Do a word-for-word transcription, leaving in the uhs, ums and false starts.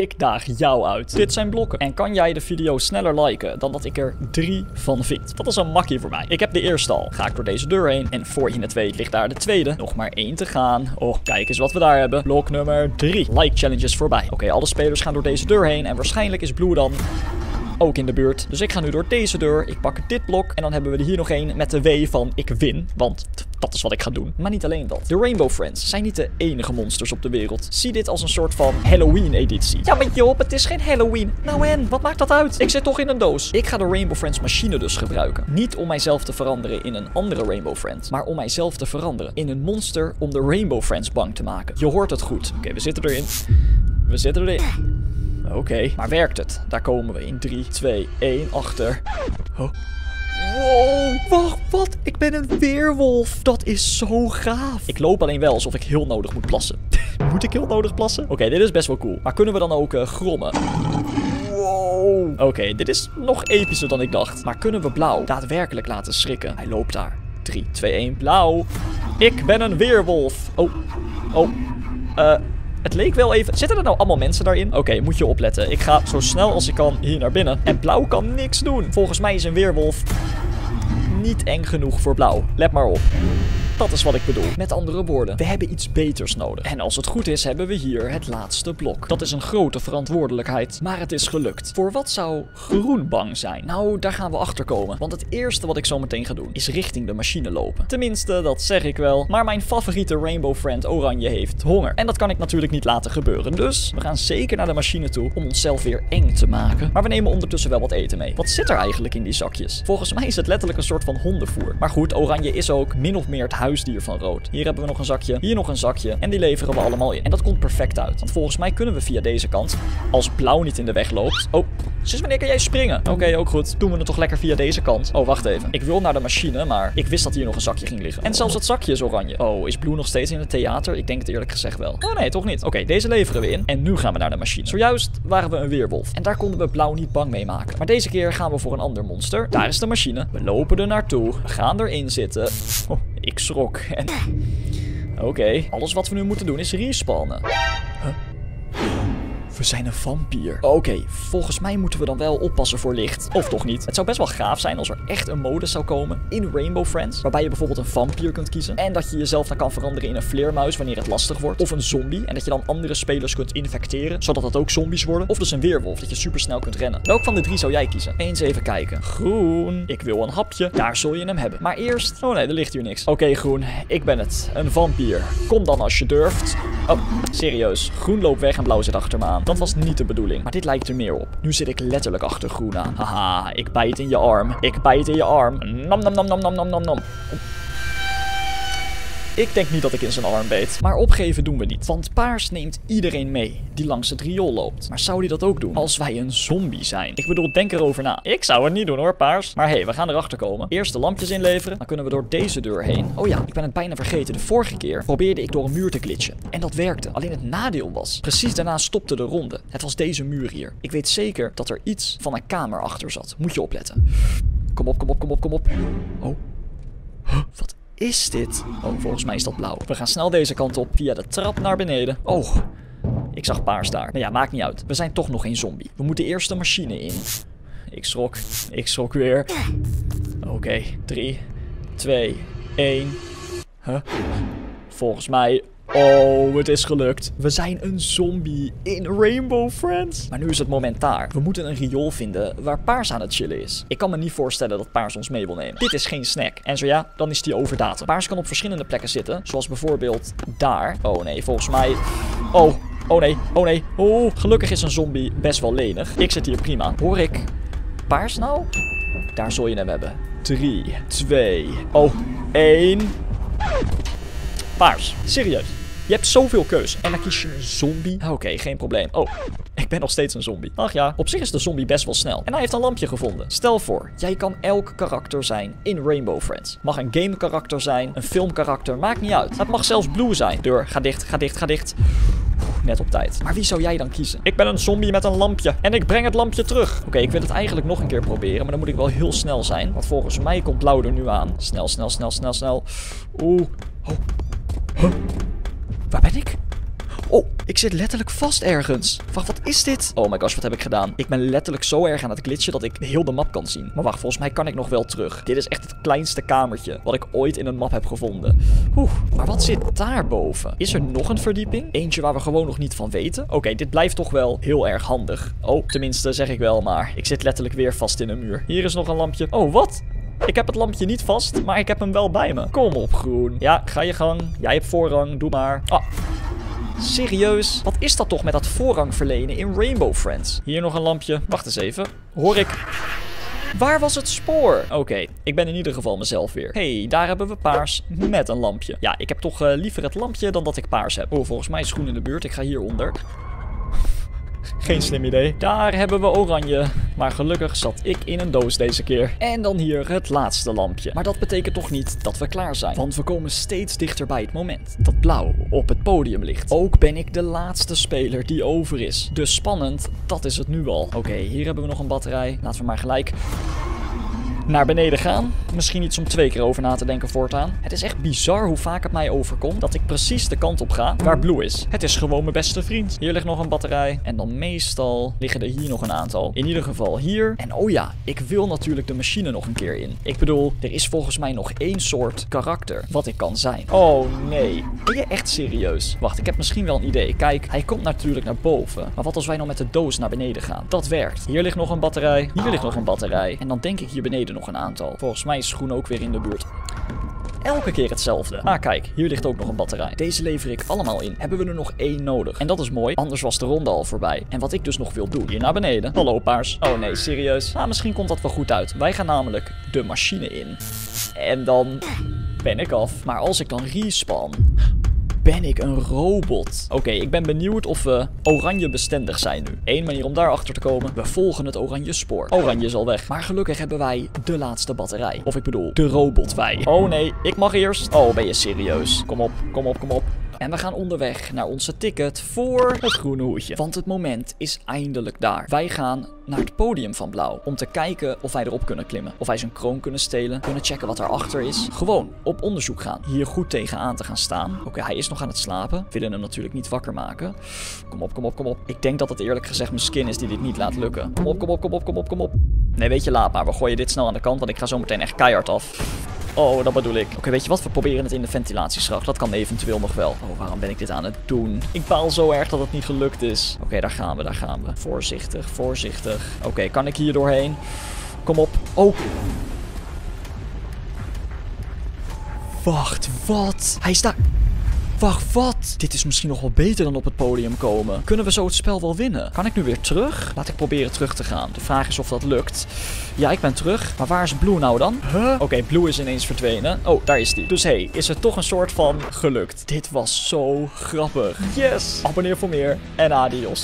Ik daag jou uit. Dit zijn blokken. En kan jij de video sneller liken dan dat ik er drie van vind? Dat is een makkie voor mij. Ik heb de eerste al. Ga ik door deze deur heen. En voor je het weet ligt daar de tweede. Nog maar één te gaan. Oh, kijk eens wat we daar hebben. Blok nummer drie. Like challenges voorbij. Oké, okay, alle spelers gaan door deze deur heen. En waarschijnlijk is Blue dan ook in de buurt. Dus ik ga nu door deze deur. Ik pak dit blok. En dan hebben we er hier nog één met de W van ik win. Want dat is wat ik ga doen. Maar niet alleen dat. De Rainbow Friends zijn niet de enige monsters op de wereld. Zie dit als een soort van Halloween-editie. Ja, maar joh, het is geen Halloween. Nou en, wat maakt dat uit? Ik zit toch in een doos. Ik ga de Rainbow Friends machine dus gebruiken. Niet om mijzelf te veranderen in een andere Rainbow Friend, maar om mijzelf te veranderen in een monster om de Rainbow Friends bang te maken. Je hoort het goed. Oké, okay, we zitten erin. We zitten erin. Oké. Okay. Maar werkt het? Daar komen we in drie, twee, één, achter. Oh. Wow, wacht, wat? Ik ben een weerwolf. Dat is zo gaaf. Ik loop alleen wel alsof ik heel nodig moet plassen. Moet ik heel nodig plassen? Oké, okay, dit is best wel cool. Maar kunnen we dan ook uh, grommen? Wow. Oké, okay, dit is nog epischer dan ik dacht. Maar kunnen we Blauw daadwerkelijk laten schrikken? Hij loopt daar. drie, twee, één, Blauw. Ik ben een weerwolf. Oh, oh, eh... Uh. Het leek wel even... Zitten er nou allemaal mensen daarin? Oké, okay, moet je opletten. Ik ga zo snel als ik kan hier naar binnen. En Blauw kan niks doen. Volgens mij is een weerwolf niet eng genoeg voor Blauw. Let maar op. Dat is wat ik bedoel. Met andere woorden, we hebben iets beters nodig. En als het goed is, hebben we hier het laatste blok. Dat is een grote verantwoordelijkheid, maar het is gelukt. Voor wat zou groen bang zijn? Nou, daar gaan we achter komen. Want het eerste wat ik zo meteen ga doen, is richting de machine lopen. Tenminste, dat zeg ik wel. Maar mijn favoriete Rainbow Friend Oranje heeft honger. En dat kan ik natuurlijk niet laten gebeuren. Dus we gaan zeker naar de machine toe om onszelf weer eng te maken. Maar we nemen ondertussen wel wat eten mee. Wat zit er eigenlijk in die zakjes? Volgens mij is het letterlijk een soort van hondenvoer. Maar goed, Oranje is ook min of meer het huis. Huisdier van Rood. Hier hebben we nog een zakje. Hier nog een zakje. En die leveren we allemaal in. En dat komt perfect uit. Want volgens mij kunnen we via deze kant, als Blauw niet in de weg loopt... Oh, sinds wanneer kan jij springen? Oké, okay, ook goed. Doen we het toch lekker via deze kant. Oh, wacht even. Ik wil naar de machine, maar ik wist dat hier nog een zakje ging liggen. En zelfs het zakje is oranje. Oh, is Blue nog steeds in het theater? Ik denk het eerlijk gezegd wel. Oh nee, toch niet. Oké, okay, deze leveren we in. En nu gaan we naar de machine. Zojuist waren we een weerwolf. En daar konden we Blauw niet bang mee maken. Maar deze keer gaan we voor een ander monster. Daar is de machine. We lopen er naartoe. We gaan erin zitten. Oh. Ik schrok en... Oké, okay. Alles wat we nu moeten doen is respawnen. Huh? We zijn een vampier. Oké, okay, volgens mij moeten we dan wel oppassen voor licht. Of toch niet. Het zou best wel gaaf zijn als er echt een mode zou komen in Rainbow Friends. Waarbij je bijvoorbeeld een vampier kunt kiezen. En dat je jezelf dan kan veranderen in een vleermuis wanneer het lastig wordt. Of een zombie. En dat je dan andere spelers kunt infecteren. Zodat dat ook zombies worden. Of dus een weerwolf. Dat je supersnel kunt rennen. Welk van de drie zou jij kiezen? Eens even kijken. Groen. Ik wil een hapje. Daar zul je hem hebben. Maar eerst... Oh nee, er ligt hier niks. Oké, okay, Groen. Ik ben het. Een vampier. Kom dan als je durft. Oh, serieus. Groen loopt weg en Blauw zit achter me aan. Dat was niet de bedoeling. Maar dit lijkt er meer op. Nu zit ik letterlijk achter Groen aan. Haha, ik bijt in je arm. Ik bijt in je arm. Nam nam nam nam nam nam nam nam. Ik denk niet dat ik in zijn arm beet. Maar opgeven doen we niet. Want Paars neemt iedereen mee die langs het riool loopt. Maar zou die dat ook doen als wij een zombie zijn? Ik bedoel, denk erover na. Ik zou het niet doen hoor, Paars. Maar hé, hey, we gaan erachter komen. Eerst de lampjes inleveren. Dan kunnen we door deze deur heen. Oh ja, ik ben het bijna vergeten. De vorige keer probeerde ik door een muur te glitchen. En dat werkte. Alleen het nadeel was, precies daarna stopte de ronde. Het was deze muur hier. Ik weet zeker dat er iets van een kamer achter zat. Moet je opletten. Kom op, kom op, kom op, kom op. Oh. Huh, wat is dit? Oh, volgens mij is dat Blauw. We gaan snel deze kant op via de trap naar beneden. Oh, ik zag Paars daar. Maar ja, maakt niet uit. We zijn toch nog geen zombie. We moeten eerst de machine in. Ik schrok. Ik schrok weer. Oké, okay. drie, twee, één. Huh? Volgens mij... Oh, het is gelukt. We zijn een zombie in Rainbow Friends. Maar nu is het moment daar. We moeten een riool vinden waar Paars aan het chillen is. Ik kan me niet voorstellen dat Paars ons mee wil nemen. Dit is geen snack. En zo ja, dan is die overdatum. Paars kan op verschillende plekken zitten. Zoals bijvoorbeeld daar. Oh nee, volgens mij... Oh, oh nee, oh nee. Oh, gelukkig is een zombie best wel lenig. Ik zit hier prima. Hoor ik Paars nou? Daar zul je hem hebben. drie, twee... Oh, één... Paars, serieus. Je hebt zoveel keuze. En dan kies je een zombie. Oké, okay, geen probleem. Oh, ik ben nog steeds een zombie. Ach ja, op zich is de zombie best wel snel. En hij heeft een lampje gevonden. Stel voor, jij kan elk karakter zijn in Rainbow Friends. Mag een game karakter zijn, een film karakter, maakt niet uit. Het mag zelfs Blue zijn. Deur, ga dicht, ga dicht, ga dicht. Net op tijd. Maar wie zou jij dan kiezen? Ik ben een zombie met een lampje. En ik breng het lampje terug. Oké, okay, ik wil het eigenlijk nog een keer proberen. Maar dan moet ik wel heel snel zijn. Want volgens mij komt Blauw er nu aan. Snel, snel, snel, snel, snel. Oeh. Oh. Huh? Waar ben ik? Oh, Ik zit letterlijk vast ergens. Wacht, wat is dit? Oh my gosh, wat heb ik gedaan? Ik ben letterlijk zo erg aan het glitchen dat ik heel de map kan zien. Maar wacht, volgens mij kan ik nog wel terug. Dit is echt het kleinste kamertje wat ik ooit in een map heb gevonden. Oeh, maar wat zit daarboven? Is er nog een verdieping? Eentje waar we gewoon nog niet van weten? Oké, okay, dit blijft toch wel heel erg handig. Oh, tenminste zeg ik wel, maar ik zit letterlijk weer vast in een muur. Hier is nog een lampje. Oh, wat? Ik heb het lampje niet vast, maar ik heb hem wel bij me. Kom op, groen. Ja, ga je gang. Jij hebt voorrang. Doe maar. Ah. Serieus? Wat is dat toch met dat voorrang verlenen in Rainbow Friends? Hier nog een lampje. Wacht eens even. Hoor ik... Waar was het spoor? Oké, okay, ik ben in ieder geval mezelf weer. Hé, hey, daar hebben we paars met een lampje. Ja, ik heb toch uh, liever het lampje dan dat ik paars heb. Oh, volgens mij is groen in de buurt. Ik ga hieronder. Geen slim idee. Daar hebben we oranje. Maar gelukkig zat ik in een doos deze keer. En dan hier het laatste lampje. Maar dat betekent toch niet dat we klaar zijn. Want we komen steeds dichter bij het moment dat blauw op het podium ligt. Ook ben ik de laatste speler die over is. Dus spannend, dat is het nu al. Oké, okay, hier hebben we nog een batterij. Laten we maar gelijk... naar beneden gaan. Misschien iets om twee keer over na te denken voortaan. Het is echt bizar hoe vaak het mij overkomt dat ik precies de kant op ga waar Blue is. Het is gewoon mijn beste vriend. Hier ligt nog een batterij. En dan meestal liggen er hier nog een aantal. In ieder geval hier. En oh ja, ik wil natuurlijk de machine nog een keer in. Ik bedoel, er is volgens mij nog één soort karakter wat ik kan zijn. Oh nee. Ben je echt serieus? Wacht, ik heb misschien wel een idee. Kijk, hij komt natuurlijk naar boven. Maar wat als wij nou met de doos naar beneden gaan? Dat werkt. Hier ligt nog een batterij. Hier ligt nog een batterij. En dan denk ik hier beneden nog een aantal. Volgens mij is groen ook weer in de buurt. Elke keer hetzelfde. Ah, kijk. Hier ligt ook nog een batterij. Deze lever ik allemaal in. Hebben we er nog één nodig? En dat is mooi. Anders was de ronde al voorbij. En wat ik dus nog wil doen. Hier naar beneden. Hallo, paars. Oh nee, serieus. Ah, misschien komt dat wel goed uit. Wij gaan namelijk de machine in. En dan ben ik af. Maar als ik dan respawn... ben ik een robot? Oké, okay, ik ben benieuwd of we oranje bestendig zijn nu. Eén manier om daarachter te komen. We volgen het oranje spoor. Oranje is al weg. Maar gelukkig hebben wij de laatste batterij. Of ik bedoel, de robot wij. Oh nee, ik mag eerst. Oh, ben je serieus? Kom op, kom op, kom op. En we gaan onderweg naar onze ticket voor het groene hoedje. Want het moment is eindelijk daar. Wij gaan naar het podium van Blauw. Om te kijken of wij erop kunnen klimmen. Of wij zijn kroon kunnen stelen. Kunnen checken wat erachter is. Gewoon op onderzoek gaan. Hier goed tegenaan te gaan staan. Oké, okay, hij is nog aan het slapen. Willen hem natuurlijk niet wakker maken. Kom op, kom op, kom op. Ik denk dat het eerlijk gezegd mijn skin is die dit niet laat lukken. Kom op, kom op, kom op, kom op, kom op. Nee, weet je, laat maar. We gooien dit snel aan de kant. Want ik ga zo meteen echt keihard af. Oh, dat bedoel ik. Oké, okay, weet je wat? We proberen het in de ventilatieschracht. Dat kan eventueel nog wel. Oh, waarom ben ik dit aan het doen? Ik baal zo erg dat het niet gelukt is. Oké, okay, daar gaan we, daar gaan we. Voorzichtig, voorzichtig. Oké, okay, kan ik hier doorheen? Kom op. Oh. Wacht, wat? Hij is daar... Wacht, wat? Dit is misschien nog wel beter dan op het podium komen. Kunnen we zo het spel wel winnen? Kan ik nu weer terug? Laat ik proberen terug te gaan. De vraag is of dat lukt. Ja, ik ben terug. Maar waar is Blue nou dan? Huh? Oké, okay, Blue is ineens verdwenen. Oh, daar is die. Dus hey, is het toch een soort van gelukt. Dit was zo grappig. Yes! Abonneer voor meer en adios.